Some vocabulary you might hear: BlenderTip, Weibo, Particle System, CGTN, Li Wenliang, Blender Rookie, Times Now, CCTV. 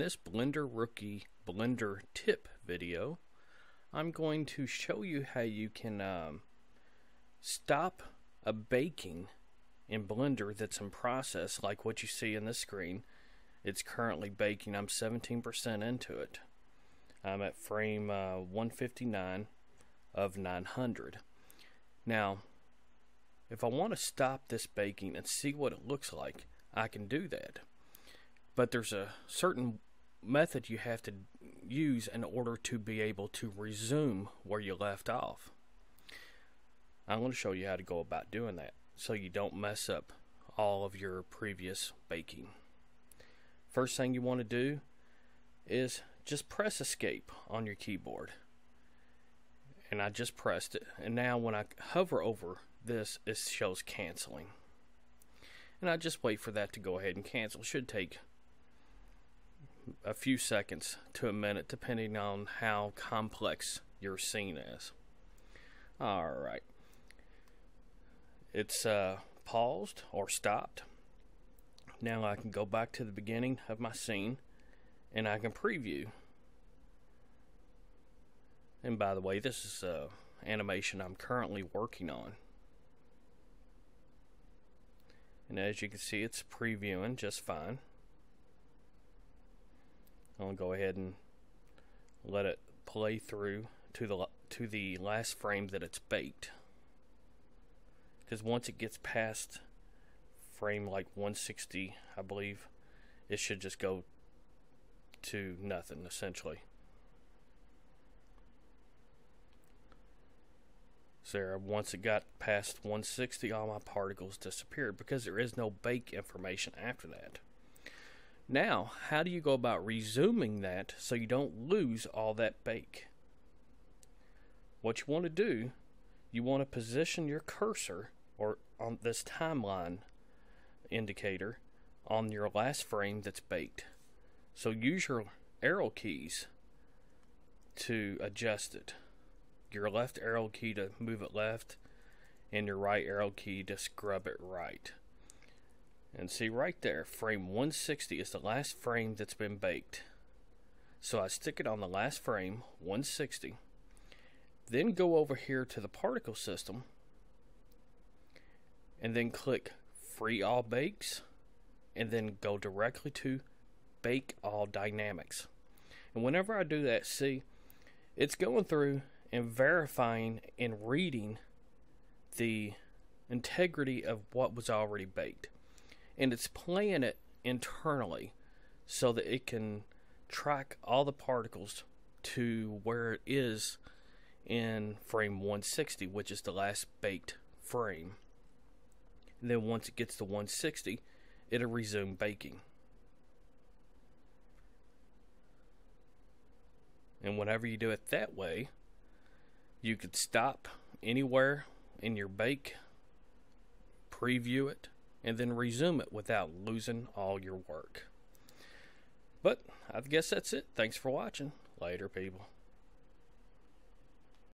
In this Blender Rookie Blender tip video, I'm going to show you how you can stop a baking in Blender that's in process, like what you see in this screen. It's currently baking. I'm 17% into it. I'm at frame 159 of 900. Now, if I want to stop this baking and see what it looks like, I can do that. But there's a certain method you have to use in order to be able to resume where you left off. I'm going to show you how to go about doing that so you don't mess up all of your previous baking. First thing you want to do is just press escape on your keyboard. And I just pressed it, and now when I hover over this, it shows canceling. And I just wait for that to go ahead and cancel. It should take a few seconds to a minute, depending on how complex your scene is. Alright. It's paused or stopped. Now I can go back to the beginning of my scene and I can preview. And by the way, this is animation I'm currently working on. And as you can see, it's previewing just fine. I'll go ahead and let it play through to the last frame that it's baked. Because once it gets past frame like 160, I believe, it should just go to nothing essentially. There, once it got past 160, all my particles disappeared because there is no bake information after that. Now, how do you go about resuming that so you don't lose all that bake? What you want to do, you want to position your cursor or on this timeline indicator on your last frame that's baked. So use your arrow keys to adjust it. Your left arrow key to move it left and your right arrow key to scrub it right. And see right there, frame 160 is the last frame that's been baked. So I stick it on the last frame, 160. Then go over here to the particle system and then click free all bakes and then go directly to bake all dynamics. And whenever I do that, see, it's going through and verifying and reading the integrity of what was already baked, and it's playing it internally so that it can track all the particles to where it is in frame 160, which is the last baked frame. And then once it gets to 160, it'll resume baking. And whenever you do it that way, you could stop anywhere in your bake, preview it, and then resume it without losing all your work. But I guess that's it. Thanks for watching. Later, people.